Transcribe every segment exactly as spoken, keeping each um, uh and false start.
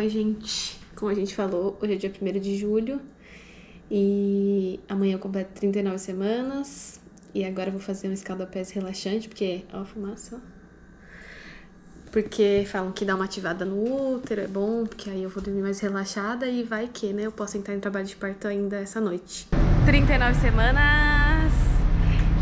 Oi, gente. Como a gente falou, hoje é dia primeiro de julho e amanhã eu completo trinta e nove semanas e agora eu vou fazer um escaldapés relaxante, porque... Ó a fumaça, ó. Porque falam que dá uma ativada no útero, é bom, porque aí eu vou dormir mais relaxada e vai que, né? Eu posso entrar em trabalho de parto ainda essa noite. trinta e nove semanas...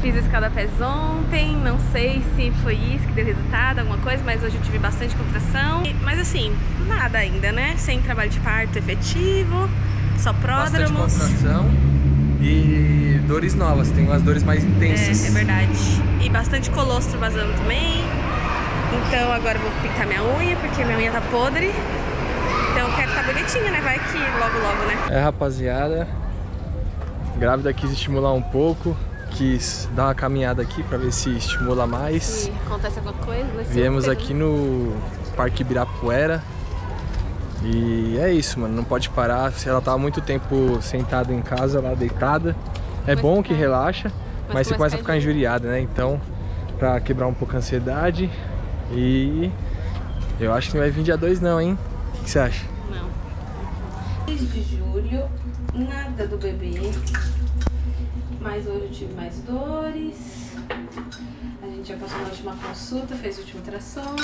Fiz escaldapés ontem, não sei se foi isso que deu resultado, alguma coisa, mas hoje eu tive bastante contração. Mas assim, nada ainda, né? Sem trabalho de parto efetivo, só pródromos. Bastante contração e dores novas, tem umas dores mais intensas. É, é verdade. E bastante colostro vazando também. Então agora eu vou pintar minha unha, porque minha unha tá podre. Então eu quero estar bonitinha, né? Vai que logo, logo, né? É, rapaziada, grávida quis estimular um pouco. Quis dar uma caminhada aqui pra ver se estimula mais. Se acontece alguma coisa. Viemos aqui no Parque Ibirapuera. E é isso, mano. Não pode parar. Se ela tava muito tempo sentada em casa, lá deitada. É bom que relaxa, mas você começa a ficar injuriada, né? Então, pra quebrar um pouco a ansiedade. E eu acho que não vai vir dia dois não, hein? O que você acha? Não. três de julho, nada do bebê. Mas hoje eu tive mais dores. A gente já passou na última consulta, fez o último ultrassom.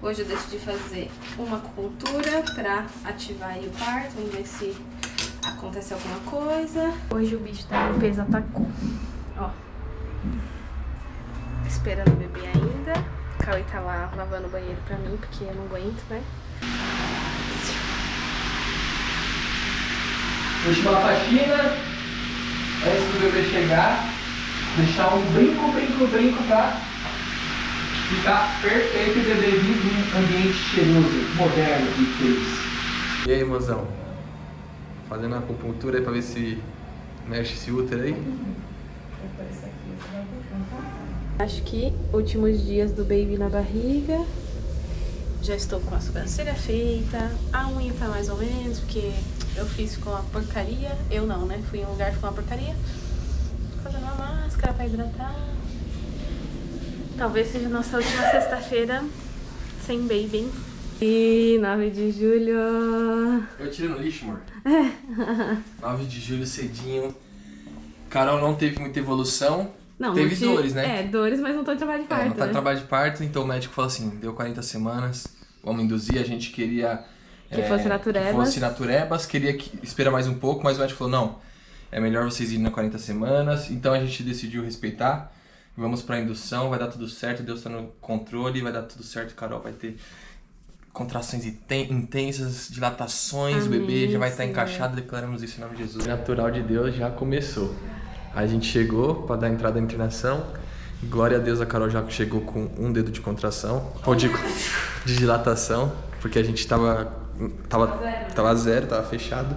Hoje eu decidi fazer uma acupuntura pra ativar aí o parto. Vamos ver se acontece alguma coisa. Hoje o bicho tá com peso, atacou. Ó. Esperando o bebê ainda. A Kaue tá lá lavando o banheiro pra mim, porque eu não aguento, né? Hoje pela faxina. Antes do bebê chegar, deixar um brinco, brinco, brinco pra ficar perfeito e o bebê vive num ambiente cheiroso, moderno e feliz. E aí, mozão? Fazendo a acupuntura aí pra ver se mexe esse útero aí? Acho que últimos dias do baby na barriga. Já estou com a sobrancelha feita, a unha tá mais ou menos, porque eu fiz com uma porcaria, eu não, né? Fui em um lugar com uma porcaria, fazendo uma máscara pra hidratar. Talvez seja nossa última sexta-feira sem baby. E nove de julho... Eu tirei no lixo, amor. nove de julho cedinho. Carol não teve muita evolução. Não, teve te... dores, né? É, dores, mas não tô em trabalho de parto, é, não tá né? em trabalho de parto, então o médico falou assim, deu quarenta semanas, vamos induzir, a gente queria... Que, é, fosse naturebas. que fosse naturebas. Queria que, esperar mais um pouco, mas o médico falou, não, é melhor vocês irem na quarenta semanas. Então a gente decidiu respeitar, vamos pra indução, vai dar tudo certo, Deus tá no controle, vai dar tudo certo, Carol vai ter contrações intensas, dilatações, amém, o bebê já vai estar tá encaixado, declaramos isso em nome de Jesus. O natural de Deus já começou. A gente chegou pra dar entrada na internação. Glória a Deus, a Carol já chegou com um dedo de contração, ou de, de dilatação, porque a gente tava, tava, zero. tava zero, tava fechado.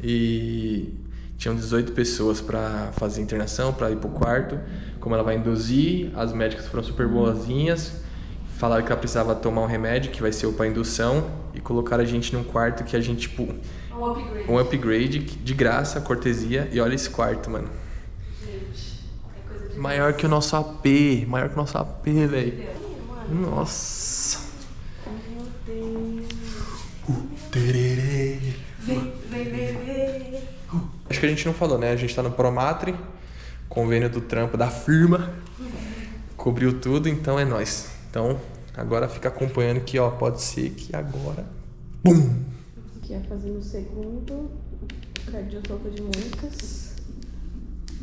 E tinham dezoito pessoas pra fazer a internação, pra ir pro quarto. Como ela vai induzir, as médicas foram super boazinhas, falaram que ela precisava tomar um remédio, que vai ser o pra indução, e colocaram a gente num quarto que a gente, tipo, um upgrade, um upgrade de graça, cortesia, e olha esse quarto, mano. Maior que o nosso A P, maior que o nosso A P, velho. Nossa. Meu Deus. Uh, tererê. Vem, vem, vem. Uh. Acho que a gente não falou, né? A gente tá no Pro Matre, convênio do trampo da firma. Cobriu tudo, então é nóis. Então, agora fica acompanhando que, ó, pode ser que agora... Bum! Que é fazer no segundo, o cardiotoco de muitas.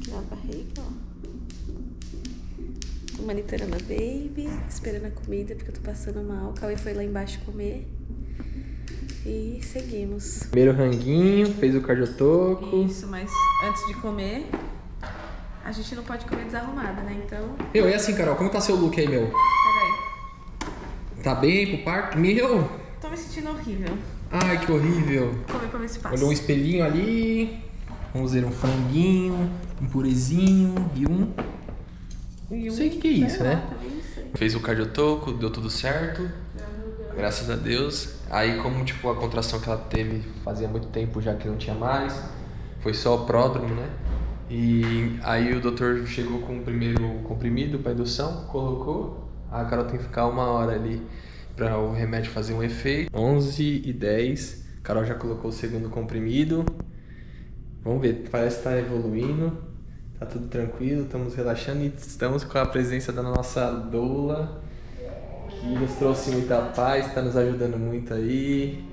Na barriga, ó. Monitorando a baby, esperando a comida porque eu tô passando mal. Kaue foi lá embaixo comer e seguimos. Primeiro ranguinho, fez o cardiotoco. Isso, mas antes de comer, a gente não pode comer desarrumada, né? Então... Meu, é assim, Carol, como tá seu look aí, meu? Peraí. Tá bem pro parto? Meu! Tô me sentindo horrível. Ai, que horrível. Comer pra ver se passa. Olhou um espelhinho ali, vamos ver um franguinho, um purezinho e um... Não sei o que, que é isso, né? Fez o cardiotoco, deu tudo certo. Graças a Deus. Aí, como tipo, a contração que ela teve fazia muito tempo já que não tinha mais, foi só o pródromo, né? E aí o doutor chegou com o primeiro comprimido para indução, colocou. A Carol tem que ficar uma hora ali para o remédio fazer um efeito. onze e dez, Carol já colocou o segundo comprimido. Vamos ver, parece que tá evoluindo, tá tudo tranquilo, estamos relaxando e estamos com a presença da nossa doula, que nos trouxe muita paz, está nos ajudando muito aí,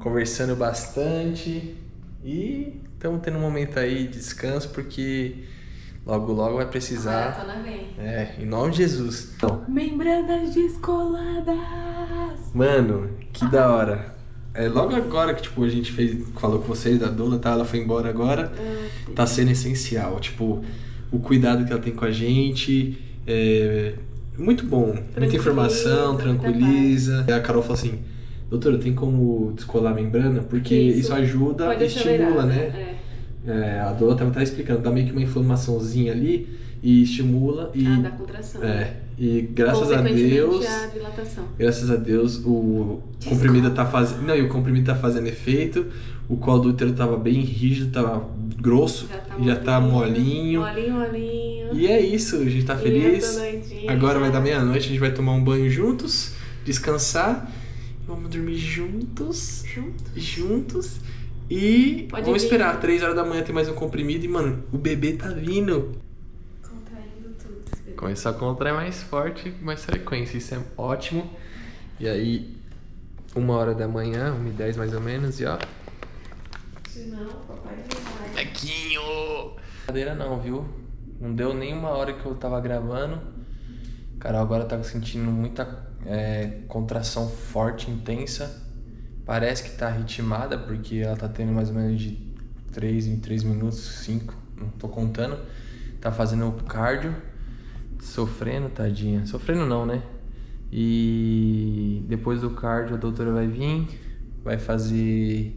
conversando bastante e estamos tendo um momento aí de descanso, porque logo logo vai precisar. Ah, na é, em nome de Jesus. Então, membranas descoladas. Mano, que ah. da hora. É logo agora que tipo a gente fez, falou com vocês da dona, tá? Ela foi embora agora. Ah, tá sendo essencial, tipo o cuidado que ela tem com a gente. É muito bom, muita informação, tranquiliza. A Carol falou assim: doutora, tem como descolar a membrana? Porque isso, isso ajuda e estimula, né? É. É, a doula tava até explicando, dá meio que uma inflamaçãozinha ali e estimula e... Ah, dá contração. É, e graças a Deus... a dilatação. Graças a Deus o Desculpa. comprimido tá fazendo... Não, e o comprimido tá fazendo efeito, o colo do útero tava bem rígido, tava grosso, já tá, já tá molinho. Molinho, molinho. E é isso, a gente tá feliz. Agora vai dar meia-noite, a gente vai tomar um banho juntos, descansar. Vamos dormir juntos, juntos, juntos e Pode vamos vir. esperar, três horas da manhã tem mais um comprimido e, mano, o bebê tá vindo. Contraindo tudo. Bebê. Começar a contrair mais forte, mais frequência, isso é ótimo. E aí, uma hora da manhã, uma e dez mais ou menos, e ó. Se não, papai vai. Bequinho! Brincadeira não, viu? Não deu nem uma hora que eu tava gravando. Carol agora tá sentindo muita É, contração forte, intensa. Parece que tá ritmada, porque ela tá tendo mais ou menos de três em três minutos, cinco, não tô contando. Tá fazendo o cardio, sofrendo, tadinha. Sofrendo não, né? E depois do cardio a doutora vai vir, vai fazer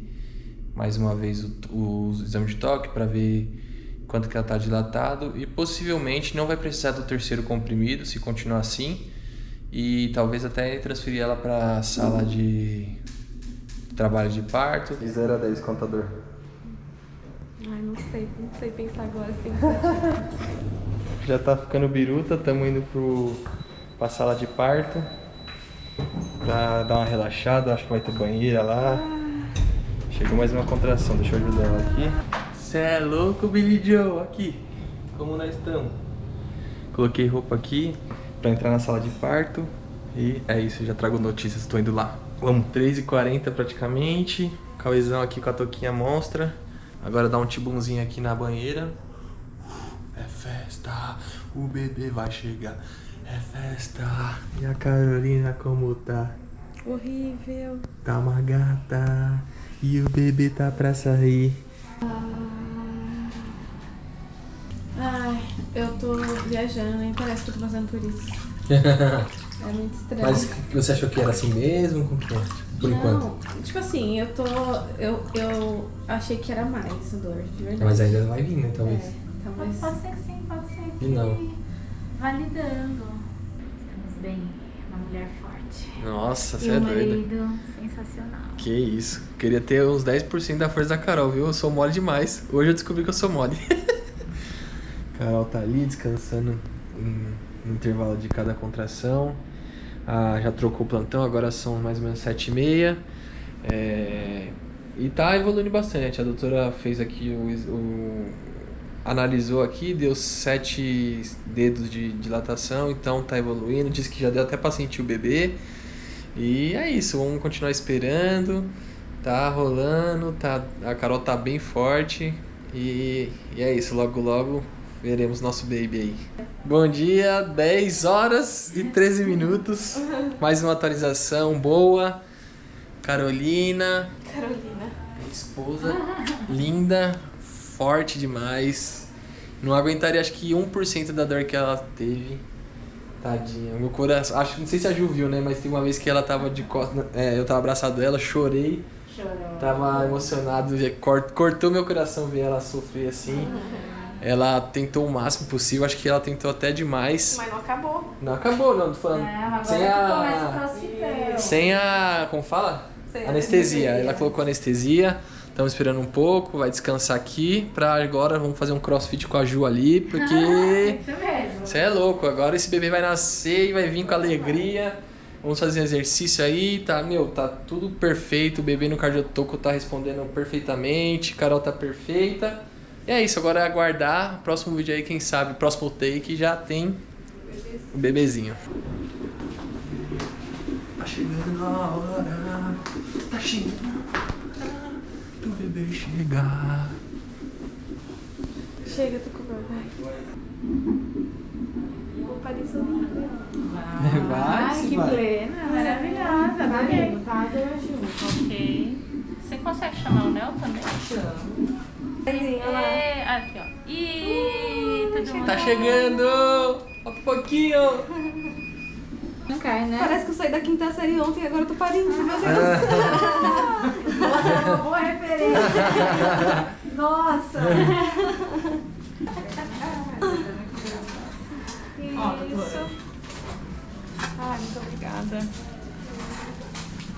mais uma vez o, o exame de toque pra ver quanto que ela tá dilatado. E possivelmente não vai precisar do terceiro comprimido, se continuar assim. E talvez até transferir ela para a sala de trabalho de parto. De zero a dez, contador. Ai, não sei, não sei pensar agora assim. Já tá ficando biruta, estamos indo para a sala de parto. Pra dar uma relaxada, acho que vai ter banheira lá. Ah. Chegou mais uma contração, deixa eu ajudar ela aqui. Cê é louco, Billy Joe, aqui. Como nós estamos. Coloquei roupa aqui pra entrar na sala de parto. E é isso, eu já trago notícias, estou indo lá. Vamos, três e quarenta praticamente. Cauezão aqui com a touquinha monstra. Agora dá um tibumzinho aqui na banheira. É festa, o bebê vai chegar. É festa. E a Carolina como tá? Horrível. Tá uma gata. E o bebê tá pra sair. Eu tô viajando, nem parece que eu tô passando por isso. É muito estranho. Mas você achou que era assim mesmo? Como que é? Por Não, enquanto? Tipo assim, eu tô... Eu, eu achei que era mais a dor, de verdade. Mas ainda vai vir, né? Talvez. É, talvez. Pode ser que sim, pode ser que... E não. Validando. Estamos bem. Uma mulher forte. Nossa, você é doida. Marido, sensacional. Que isso. Queria ter uns dez por cento da força da Carol, viu? Eu sou mole demais. Hoje eu descobri que eu sou mole. Carol tá ali descansando no intervalo de cada contração. Ah, já trocou o plantão, agora são mais ou menos sete e meia. É, e tá evoluindo bastante. A doutora fez aqui o, o analisou aqui, deu sete dedos de dilatação, então tá evoluindo. Disse que já deu até pra sentir o bebê. E é isso, vamos continuar esperando. Tá rolando, tá, a Carol tá bem forte. E, e é isso, logo logo veremos nosso baby aí. Bom dia, dez horas e treze minutos. Mais uma atualização boa. Carolina. Carolina. Esposa linda, forte demais. Não aguentaria, acho que um por cento da dor que ela teve. Tadinha. Meu coração. Acho, não sei se a Ju viu, né? Mas teve uma vez que ela tava de costas. É, eu tava abraçado dela, chorei. Chorou. Tava emocionado. Cortou meu coração ver ela sofrer assim. Ela tentou o máximo possível, acho que ela tentou até demais. Mas não acabou. Não acabou, não, tô falando. Não, sem a... Sem a... como fala? Sem anestesia. Anestesia. Ela colocou anestesia, estamos esperando um pouco, vai descansar aqui. Pra agora, vamos fazer um crossfit com a Ju ali, porque... Isso mesmo. Você é louco, agora esse bebê vai nascer e vai vir com alegria. Vamos fazer um exercício aí, tá, meu, tá tudo perfeito, o bebê no cardiotoco tá respondendo perfeitamente, Carol tá perfeita. E é isso, agora é aguardar o próximo vídeo aí, quem sabe, o próximo take já tem o bebezinho. Tá chegando a hora, tá chegando a hora do bebê chegar. Chega, tô com o bebê. Vai, vai, Ai, que vai. plena, maravilhosa, vai bem. Ok. Você consegue chamar o Nel também? Chamo. É, aqui, ó. Ih, uh, todo mundo tá chegando! Um pouquinho! Não cai, né? Parece que eu saí da quinta série ontem e agora eu tô parindo, ah. meu Deus! Nossa, é uma boa referência! Nossa! Isso. Ai, muito obrigada.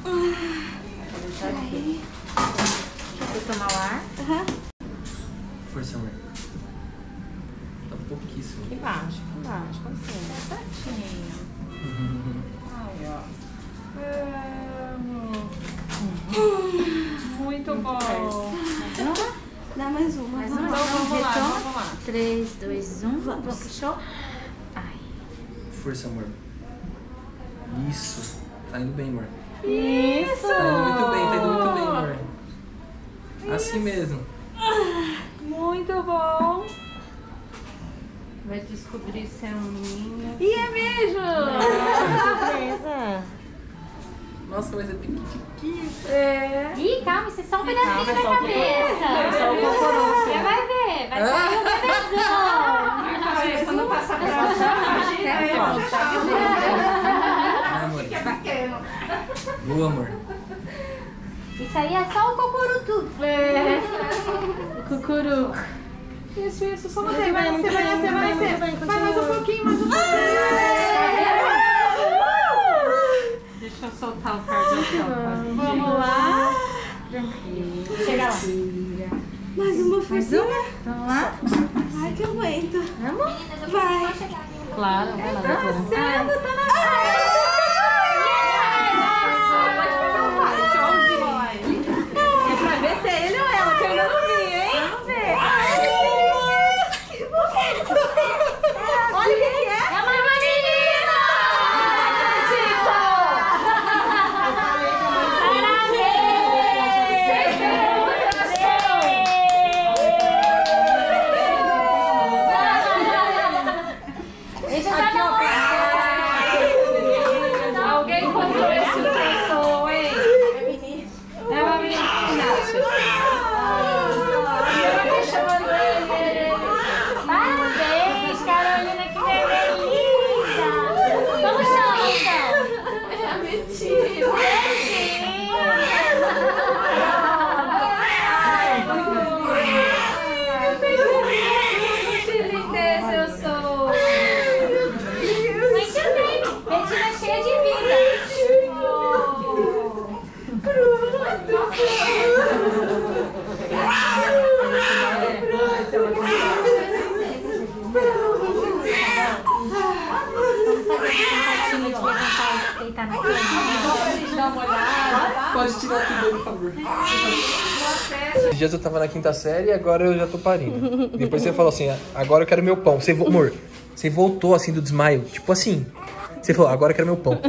Deixa eu tomar o ar. Uhum. Força, amor. Tá pouquíssimo. Aqui embaixo, aqui embaixo. Como assim? Tá certinho. Uhum. Aí, ó. Vamos. Muito bom. Dá mais uma. Mais uma. Vamos lá, vamos lá. três, dois, um. Vamos. Fechou? Força, amor. Isso. Tá indo bem, amor. Isso! Tá indo muito bem, tá indo muito bem, amor. Isso. Assim mesmo. Muito bom. Vai descobrir se é um ninho. E é mesmo! É. Nossa, mas é pequitinho. É. Ih, calma, isso é só um pedacinho calma, da só cabeça. É só o cocorô. Você vai ver, vai sair um pedacinho. Quando passar pra lá, boa, amor. Isso aí é só o cucurutu. É. Cucuru. Isso, isso, só você. Vai descer, vai descer, vai descer. Vai mais um pouquinho, mais um pouquinho. Deixa eu soltar o cardio. Vamos lá. Tranquilo. Chega lá. Mais uma forcinha. Vamos lá. Ai, que eu aguento. Vamos? Vai. Claro, vai lá. Tá passando, tá na frente. Se é ele ou ela, que eu ainda não vi, hein? Vamos ver. Que bonito! Olha o que é! É uma menina! Não acredito! Parabéns! Deixa eu falar! Alguém encontrou esse pessoal, hein? É menino. É uma menina. Parabéns, Carolina, que delícia! Como chama então? É mentira! Mentira! Que lindeza eu sou! Muito bem! Mentira cheia de vida! Oh. Pode tirar tudo, por favor. Esses dias eu tava na quinta série e agora eu já tô parindo. Depois você falou assim, agora eu quero meu pão. Você, amor, você voltou assim do desmaio, tipo assim. Você falou, agora eu quero meu pão.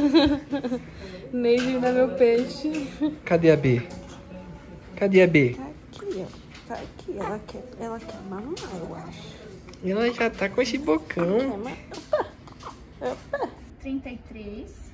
Neizinho dá meu peixe. Cadê a B? Cadê a B? Tá aqui, ó. Tá aqui. Ela quer, ela quer mamar, eu acho. Ela já tá com esse bocão. Opa! Opa! trinta e três.